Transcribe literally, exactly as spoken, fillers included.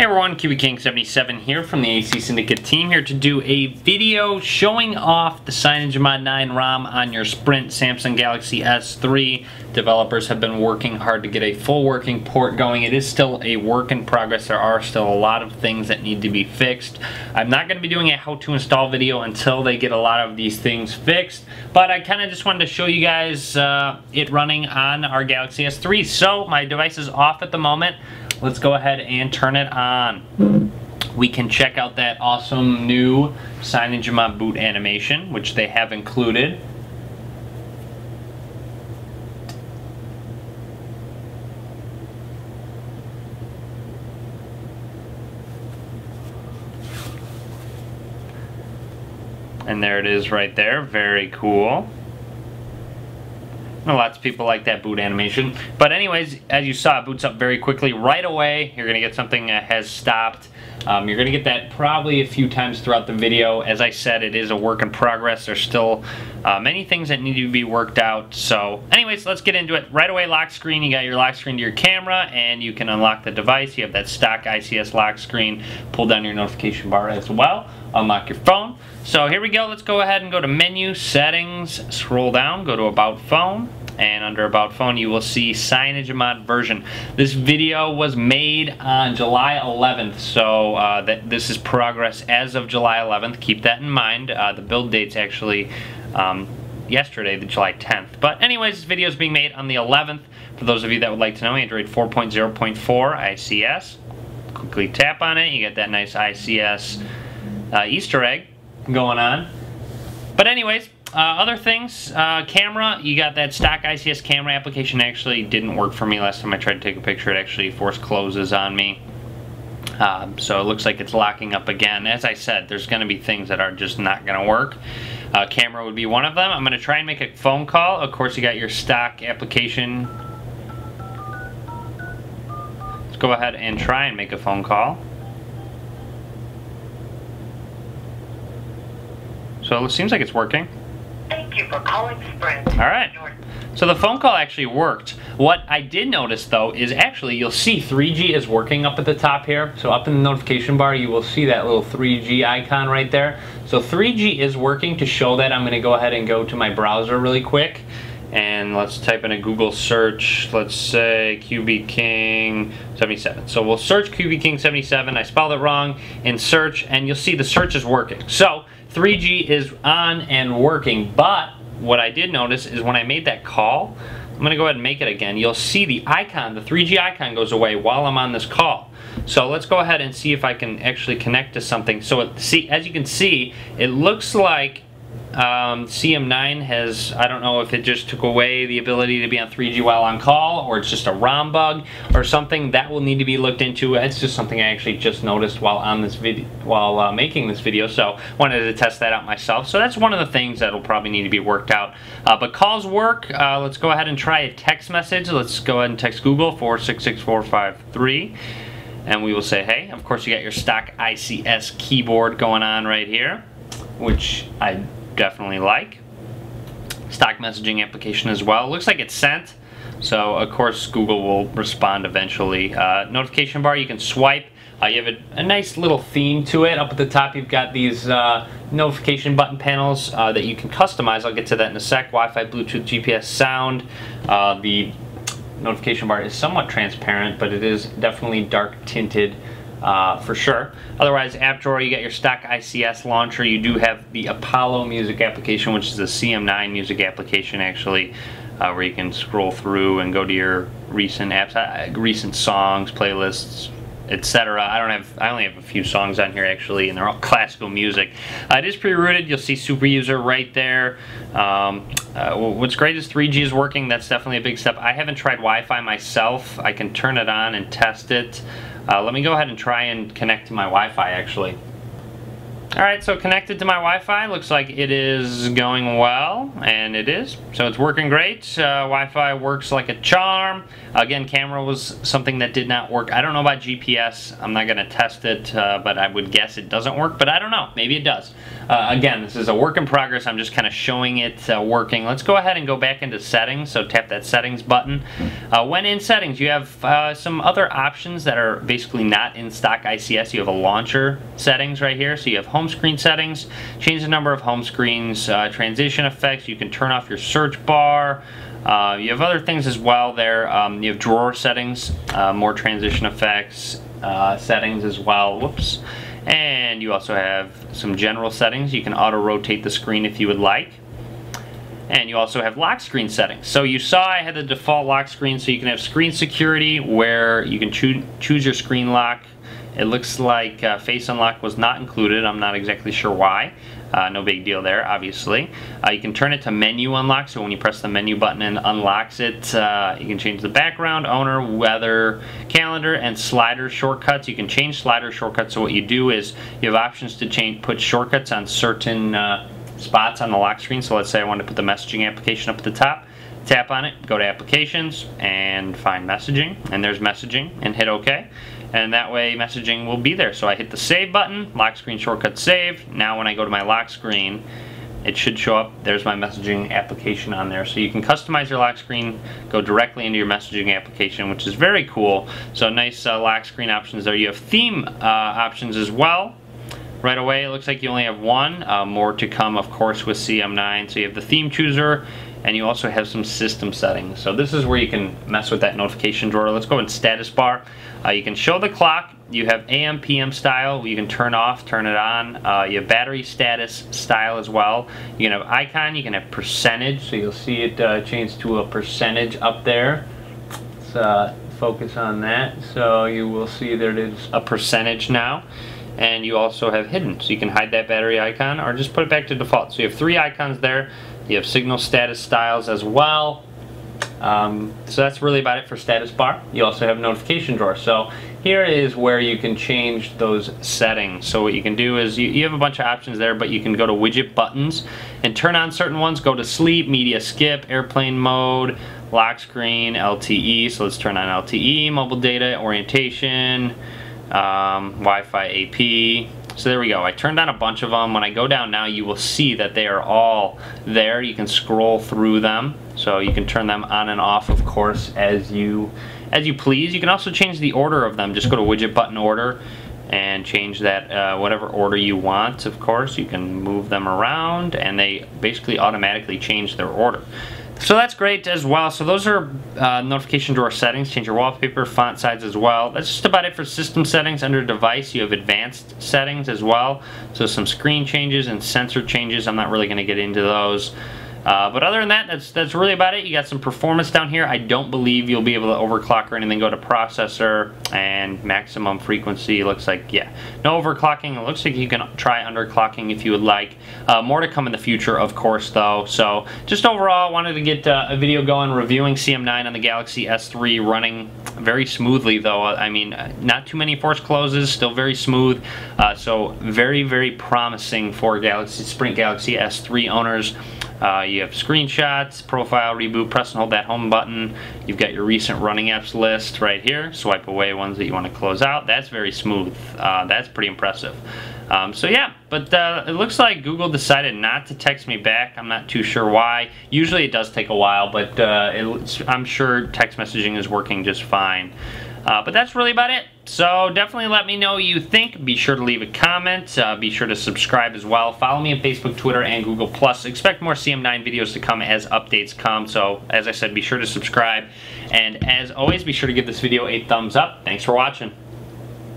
Hey everyone, Q B King seventy-seven here from the A C Syndicate team, here to do a video showing off the CyanogenMod nine ROM on your Sprint Samsung Galaxy S three. Developers have been working hard to get a full working port going. It is still a work in progress. There are still a lot of things that need to be fixed. I'm not going to be doing a how to install video until they get a lot of these things fixed, but I kind of just wanted to show you guys uh, it running on our Galaxy S three. So my device is off at the moment. Let's go ahead and turn it on. We can check out that awesome new CyanogenMod boot animation, which they have included. And there it is right there. Very cool. Lots of people like that boot animation. But anyways, as you saw, it boots up very quickly right away. You're going to get something that has stopped. Um, you're going to get that probably a few times throughout the video. As I said, it is a work in progress. There's still uh, many things that need to be worked out. So anyways, let's get into it. Right away, lock screen. You got your lock screen to your camera, and you can unlock the device. You have that stock I C S lock screen. Pull down your notification bar as well. Unlock your phone. So here we go. Let's go ahead and go to menu, settings, scroll down, go to about phone. And under about phone, you will see CyanogenMod version. This video was made on July eleventh, so uh, that this is progress as of July eleventh. Keep that in mind. Uh, the build date's actually um, yesterday, the July tenth. But anyways, this video is being made on the eleventh. For those of you that would like to know, Android four point oh point four I C S. Quickly tap on it. You get that nice I C S uh, Easter egg going on. But anyways, Uh, other things, uh, camera, you got that stock I C S camera application. Actually didn't work for me last time I tried to take a picture. It actually forced closes on me. Um, so it looks like it's locking up again. As I said, there's going to be things that are just not going to work. Uh, camera would be one of them. I'm going to try and make a phone call. Of course, you got your stock application. Let's go ahead and try and make a phone call. So it seems like it's working. Thank you for calling Sprint. All right. So the phone call actually worked. What I did notice, though, is actually you'll see three G is working up at the top here. So up in the notification bar, you will see that little three G icon right there. So three G is working. To show that, I'm going to go ahead and go to my browser really quick. And let's type in a Google search. Let's say Q B King seventy-seven. So we'll search Q B King seventy-seven. I spelled it wrong in search, and you'll see the search is working. So three G is on and working. But what I did notice is when I made that call, I'm going to go ahead and make it again. You'll see the icon, the three G icon goes away while I'm on this call. So let's go ahead and see if I can actually connect to something. So it, see, as you can see, it looks like Um, C M nine has, I don't know if it just took away the ability to be on three G while on call, or it's just a ROM bug or something that will need to be looked into. It's just something I actually just noticed while on this video, while uh, making this video, so wanted to test that out myself. So that's one of the things that will probably need to be worked out. Uh, but calls work. Uh, let's go ahead and try a text message. Let's go ahead and text Google four six six four five three, and we will say, hey. Of course, you got your stock I C S keyboard going on right here, which I definitely like. Stock messaging application as well. Looks like it's sent, so of course Google will respond eventually. Uh, notification bar, you can swipe. Uh, you have a, a nice little theme to it. Up at the top, you've got these uh, notification button panels uh, that you can customize. I'll get to that in a sec. Wi-Fi, Bluetooth, G P S, sound. Uh, the notification bar is somewhat transparent, but it is definitely dark tinted. Uh, for sure. Otherwise, app drawer, you got your stock I C S launcher. You do have the Apollo music application, which is a C M nine music application, actually, uh, where you can scroll through and go to your recent apps, uh, recent songs, playlists, et cetera. I don't have, I only have a few songs on here actually, and they're all classical music. Uh, it is pre-rooted. You'll see Superuser right there. Um, uh, what's great is three G is working. That's definitely a big step. I haven't tried Wi-Fi myself. I can turn it on and test it. Uh, let me go ahead and try and connect to my Wi-Fi actually. Alright, so connected to my Wi-Fi. Looks like it is going well, and it is. So it's working great. Uh, Wi-Fi works like a charm. Again, camera was something that did not work. I don't know about G P S. I'm not going to test it, uh, but I would guess it doesn't work. But I don't know. Maybe it does. Uh, again, this is a work in progress. I'm just kind of showing it uh, working. Let's go ahead and go back into settings. So tap that settings button. Uh, when in settings, you have uh, some other options that are basically not in stock I C S. You have a launcher settings right here. So you have home screen settings, change the number of home screens, uh, transition effects. You can turn off your search bar. Uh, you have other things as well there. Um, you have drawer settings, uh, more transition effects uh, settings as well. Whoops. And you also have some general settings. You can auto-rotate the screen if you would like. And you also have lock screen settings. So you saw I had the default lock screen, so you can have screen security where you can choo choose your screen lock. It looks like uh, face unlock was not included. I'm not exactly sure why. Uh, no big deal there, obviously. Uh, you can turn it to menu unlock, so when you press the menu button and unlocks it, uh, you can change the background, owner, weather, calendar, and slider shortcuts. You can change slider shortcuts, so what you do is you have options to change, put shortcuts on certain uh, spots on the lock screen. So let's say I want to put the messaging application up at the top. Tap on it, go to applications, and find messaging, and there's messaging, and hit OK. And that way messaging will be there. So I hit the save button, lock screen shortcut save. Now when I go to my lock screen, it should show up, there's my messaging application on there. So you can customize your lock screen, go directly into your messaging application, which is very cool. So nice uh, lock screen options there. You have theme uh, options as well. Right away, it looks like you only have one. Uh, more to come, of course, with C M nine. So you have the theme chooser, and you also have some system settings. So this is where you can mess with that notification drawer. Let's go in status bar. Uh, you can show the clock. You have A M P M style. You can turn off, turn it on. Uh, you have battery status style as well. You can have icon. You can have percentage. So you'll see it uh, change to a percentage up there. Let's uh, focus on that. So you will see that it is a percentage now. And you also have hidden, so you can hide that battery icon or just put it back to default. So you have three icons there. You have signal status styles as well. Um, so that's really about it for status bar. You also have notification drawer. So here is where you can change those settings. So what you can do is you, you have a bunch of options there, but you can go to widget buttons and turn on certain ones. Go to sleep, media skip, airplane mode, lock screen, L T E. So let's turn on L T E, mobile data, orientation, Um, Wi-Fi A P. So there we go. I turned on a bunch of them. When I go down now, you will see that they are all there. You can scroll through them. So you can turn them on and off, of course, as you as you please. You can also change the order of them. Just go to widget button order and change that uh, whatever order you want, of course. You can move them around, and they basically automatically change their order. So that's great as well. So those are uh, notification drawer settings. Change your wallpaper, font size as well. That's just about it for system settings. Under device, you have advanced settings as well. So some screen changes and sensor changes. I'm not really going to get into those. Uh, but other than that, that's that's really about it. You got some performance down here. I don't believe you'll be able to overclock or anything. Go to processor and maximum frequency. Looks like, yeah, no overclocking. It looks like you can try underclocking if you would like. Uh, more to come in the future, of course, though. So just overall, wanted to get uh, a video going reviewing C M nine on the Galaxy S three, running very smoothly, though. I mean, not too many force closes, still very smooth. Uh, so very, very promising for Galaxy Sprint Galaxy S three owners. Uh, you have screenshots, profile, reboot, press and hold that home button. You've got your recent running apps list right here. Swipe away ones that you want to close out. That's very smooth. Uh, that's pretty impressive. Um, so yeah, but uh, it looks like Google decided not to text me back. I'm not too sure why. Usually it does take a while, but uh, it, I'm sure text messaging is working just fine. Uh, but that's really about it. So definitely let me know what you think. Be sure to leave a comment. Uh, be sure to subscribe as well. Follow me on Facebook, Twitter, and Google plus. Expect more C M nine videos to come as updates come. So as I said, be sure to subscribe. And as always, be sure to give this video a thumbs up. Thanks for watching.